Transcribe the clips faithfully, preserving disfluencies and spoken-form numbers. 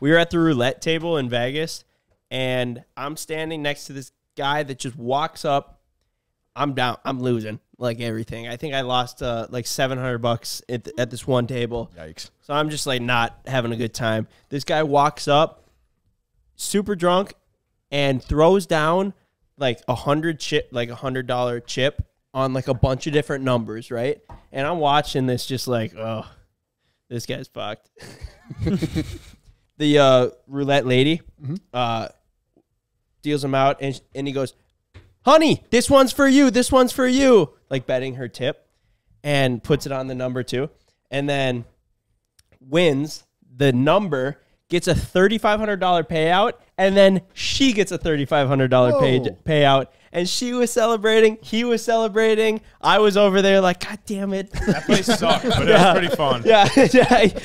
we were at the roulette table in Vegas, and I'm standing next to this guy that just walks up. I'm down. I'm losing, like, everything. I think I lost, uh, like, seven hundred bucks at, th at this one table. Yikes. So I'm just, like, not having a good time. This guy walks up, super drunk, and throws down, like, a hundred chip, like, a hundred dollar chip on, like, a bunch of different numbers, right? And I'm watching this just like, oh, this guy's fucked. The uh, roulette lady mm-hmm. uh, deals him out, and, and he goes, honey, this one's for you. This one's for you. Like, betting her tip, and puts it on the number two, and then wins the number, gets a thirty-five hundred dollar payout, and then she gets a thirty-five hundred dollar pay, payout. And she was celebrating. He was celebrating. I was over there like, God damn it. That place sucked, but yeah. It was pretty fun. Yeah.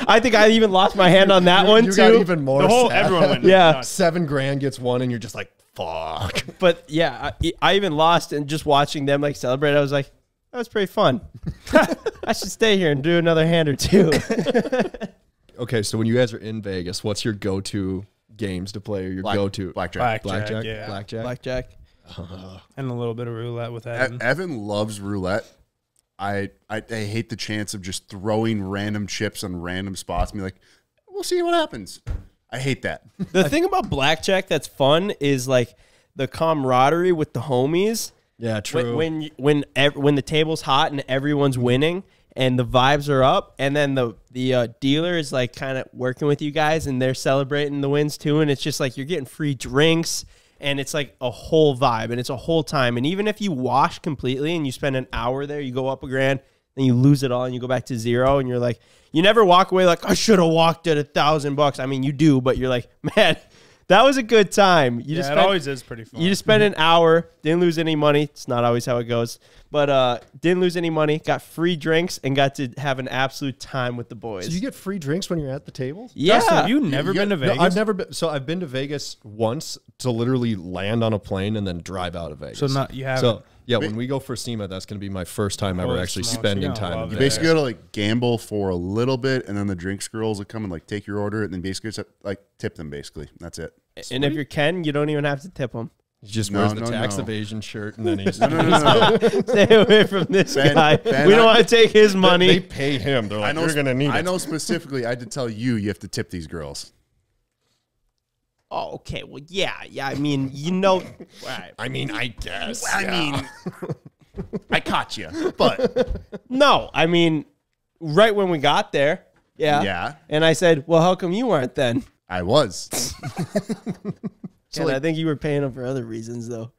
I think I even lost my hand on that you, one, you too. You got even more the whole, everyone went yeah. nuts. Seven grand gets one, and you're just like, fuck. But yeah, I, I even lost, and just watching them like celebrate, I was like, that was pretty fun. I should stay here and do another hand or two. Okay, so when you guys are in Vegas, what's your go-to games to play, or your go-to? Blackjack. Blackjack. Blackjack. Yeah. Blackjack. Blackjack. Uh, and a little bit of roulette with Evan. Evan loves roulette. I, I I hate the chance of just throwing random chips on random spots and be like, we'll see what happens. I hate that. The thing about blackjack that's fun is like the camaraderie with the homies. Yeah, true. When when when, when the table's hot and everyone's winning and the vibes are up, and then the the uh, dealer is like kind of working with you guys, and they're celebrating the wins too, and it's just like you're getting free drinks, and it's like a whole vibe, and it's a whole time. And even if you wash completely and you spend an hour there, you go up a grand, then you lose it all and you go back to zero, and you're like, you never walk away like, I should have walked at a thousand bucks. I mean, you do, but you're like, man, that was a good time. You yeah, just spent, it always is pretty fun. You just spent an hour, didn't lose any money. It's not always how it goes, but uh, didn't lose any money, got free drinks, and got to have an absolute time with the boys. So you get free drinks when you're at the table? Yeah. Justin, have you never you been get, to Vegas? No, I've never been. So I've been to Vegas once to literally land on a plane and then drive out of Vegas. So not you have so, yeah, when we go for SEMA, that's going to be my first time ever actually spending time. You basically got to like gamble for a little bit, and then the drinks girls will come and like take your order, and then basically just like tip them. Basically, that's it. And if you're Ken, you don't even have to tip them. He just no, wears the no, tax no. evasion shirt, and then he's no, no, no, no, no. Stay away from this ben, guy. Ben, we don't I, want to take his money. They pay him. They're like, we're going to need. I it. know specifically. I had to tell you, you have to tip these girls. Oh, okay. Well, yeah, yeah. I mean, you know. I mean, I guess. I yeah. mean, I caught you, but no. I mean, right when we got there, yeah, yeah. And I said, "Well, how come you weren't then?" I was. So like, I think you were paying them for other reasons, though.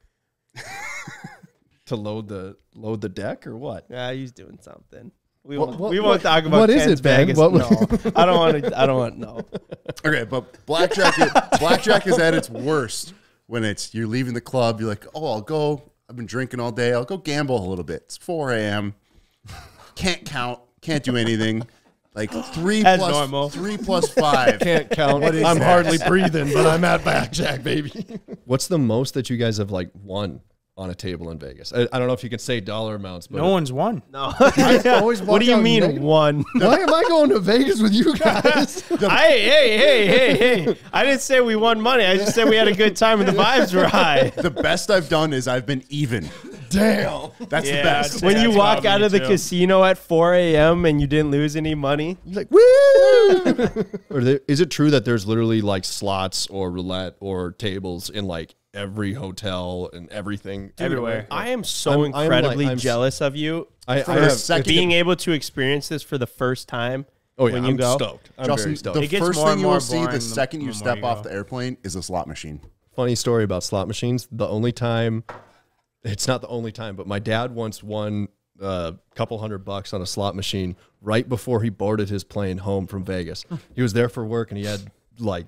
To load the load the deck or what? Yeah, he's doing something. We what, won't, what, we won't what, talk about what Ken's is it, Vegas. What, no, I don't want to. I don't want no. Okay, but blackjack, is, blackjack is at its worst when it's you're leaving the club. You're like, oh, I'll go. I've been drinking all day. I'll go gamble a little bit. It's four A M Can't count. Can't do anything. Like three As plus normal. three plus five. Can't count. What I'm that? hardly breathing, but I'm at blackjack, baby. What's the most that you guys have like won on a table in Vegas? I, I don't know if you can say dollar amounts, but no one's won. No, I always. What do you mean negative. Won? Why am I going to Vegas with you guys? Hey, hey, hey, hey, hey! I didn't say we won money. I just said we had a good time and the vibes were high. The best I've done is I've been even. Damn, that's yeah, the best. When you walk out of the too. casino at four A M and you didn't lose any money, you're like, woo! Or there, is it true that there's literally like slots or roulette or tables in like every hotel and everything? Dude, everywhere. I am so I'm, incredibly I'm like, I'm jealous of you I, for I have, second, being able to experience this for the first time. Oh, yeah, when you I'm go. stoked. I'm Justin, very stoked. The it gets first more thing you will see the, the second you step you off the airplane is a slot machine. Funny story about slot machines. The only time, it's not the only time, but my dad once won a couple hundred bucks on a slot machine right before he boarded his plane home from Vegas. He was there for work, and he had like,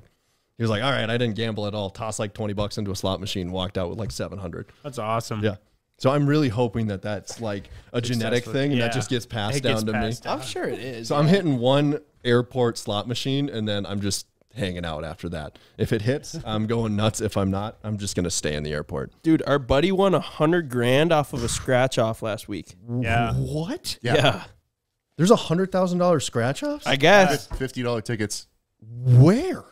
he was like, all right, I didn't gamble at all. Tossed like twenty bucks into a slot machine, walked out with like seven hundred. That's awesome. Yeah. So I'm really hoping that that's like a genetic thing, and yeah. that just gets passed it down gets to passed me. Down. I'm sure it is. So yeah. I'm hitting one airport slot machine, and then I'm just hanging out after that. If it hits, I'm going nuts. If I'm not, I'm just going to stay in the airport. Dude, our buddy won a hundred grand off of a scratch off last week. Yeah. What? Yeah. yeah. There's a hundred thousand dollar scratch offs? I guess. fifty dollar tickets. Where?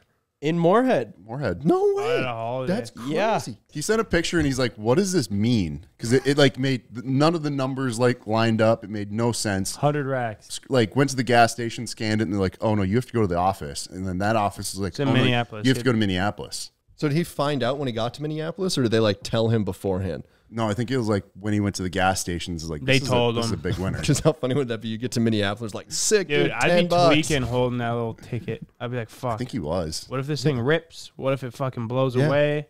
In Moorhead. Moorhead. No way. That's crazy. Yeah. He sent a picture and he's like, what does this mean? Because it, it like made none of the numbers like lined up. It made no sense. one hundred racks. Like went to the gas station, scanned it, and they're like, oh no, you have to go to the office. And then that office is like, it's in oh, Minneapolis. No, you have to go to Minneapolis. So did he find out when he got to Minneapolis, or did they like tell him beforehand? No, I think it was like when he went to the gas stations. Like they told him, this is a big winner. Just how funny would that be? You get to Minneapolis, like sick, dude. I'd be tweaking holding that little ticket. I'd be like, fuck. I think he was. What if this thing rips? What if it fucking blows yeah. away?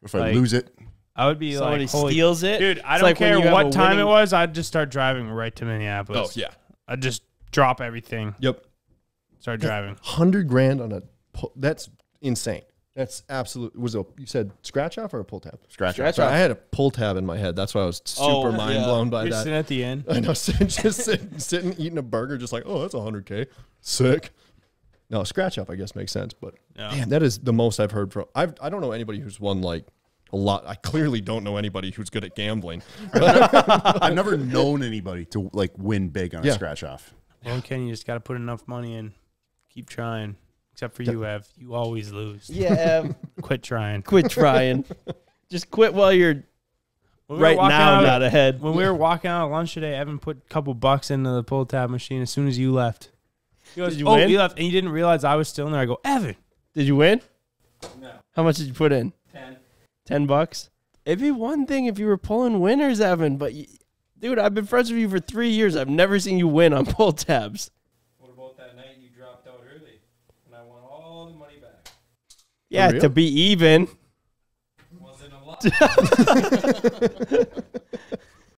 What if like, I lose it? I would be Somebody like, holy steals it, dude. I it's don't like care what time winning... it was. I'd just start driving right to Minneapolis. Oh yeah, I'd just drop everything. Yep, start that driving. Hundred grand on a that's insane. That's absolute. Was a you said scratch off or a pull tab? Scratch, scratch off. I had a pull tab in my head. That's why I was super oh, mind yeah. blown by You're that. Sitting at the end. I know. Just sitting, sitting, eating a burger, just like, oh, that's a hundred k. Sick. No, scratch off, I guess makes sense, but yeah. man, that is the most I've heard from. I've I don't know anybody who's won like a lot. I clearly don't know anybody who's good at gambling. I've never known anybody to like win big on yeah. a scratch off. Well, Ken, you just got to put enough money in. Keep trying. Except for you, Ev. You always lose. Yeah, Ev. Quit trying. Quit trying. Just quit while you're we right now, not of, ahead. When we were walking out of lunch today, Evan put a couple bucks into the pull tab machine as soon as you left. He goes, did you oh, win? You left, and you didn't realize I was still in there. I go, Evan, did you win? No. How much did you put in? Ten. Ten bucks? It'd be one thing if you were pulling winners, Evan, but, you, dude, I've been friends with you for three years. I've never seen you win on pull tabs. Yeah, to be even. Wasn't a lot.